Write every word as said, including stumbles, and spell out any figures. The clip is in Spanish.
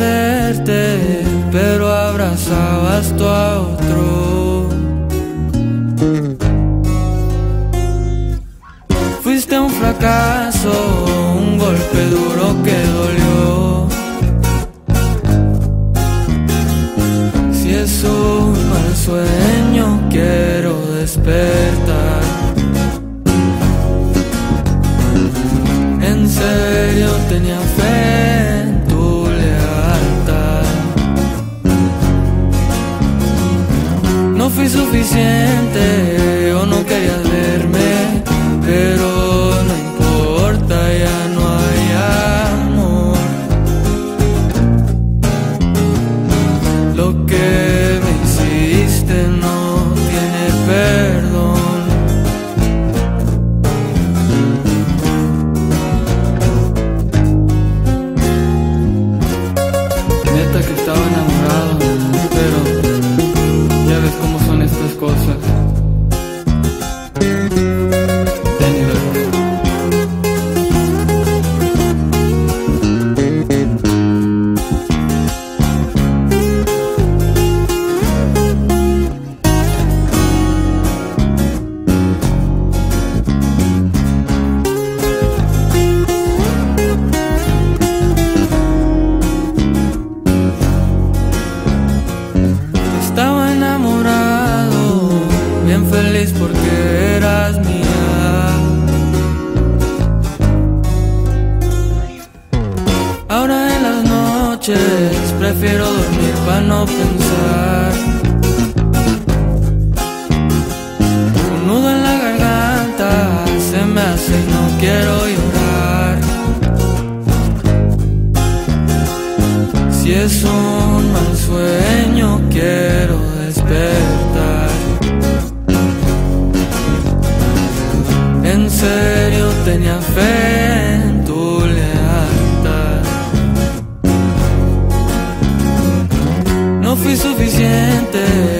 esconderte, pero abrazabas tú a otro. Fuiste un fracaso, un golpe duro que dolió. Si es un mal sueño, quiero despertar. En serio tenía fe en tu lealtad. No fui suficiente, o no querías verme, pero no importa, ya no hay amor. Lo que me hiciste no tiene perdón. Que estaba enamorado, pero ya ves cómo son estas cosas. Feliz porque eras mía. Ahora en las noches prefiero dormir para no pensar. Un nudo en la garganta se me hace y no quiero llorar. Si es un mal sueño, quiero despertar. En serio tenía fe en tu lealtad. No fui suficiente.